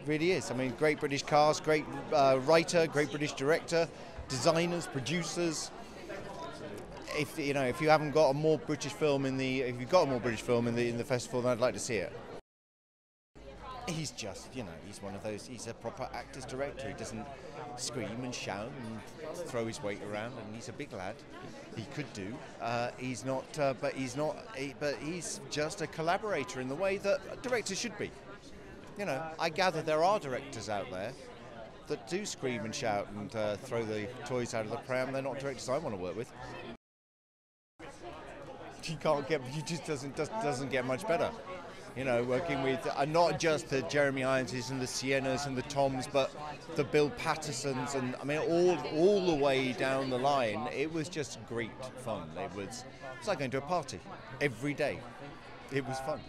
It really is. I mean, great British cast, great writer, great British director, designers, producers. If you know, if you haven't got a more British film in the, if you've got a more British film in the festival, then I'd like to see it. He's just, you know, he's one of those, he's a proper actor's director. He doesn't scream and shout and throw his weight around, and he's a big lad. He could do. But he's just a collaborator in the way that directors should be. You know, I gather there are directors out there that do scream and shout and throw the toys out of the pram. They're not directors I want to work with. He just doesn't get much better. You know, working with not just the Jeremy Ironses and the Siennas and the Toms, but the Bill Pattersons, and I mean all the way down the line. It was just great fun. It was like going to a party every day. It was fun.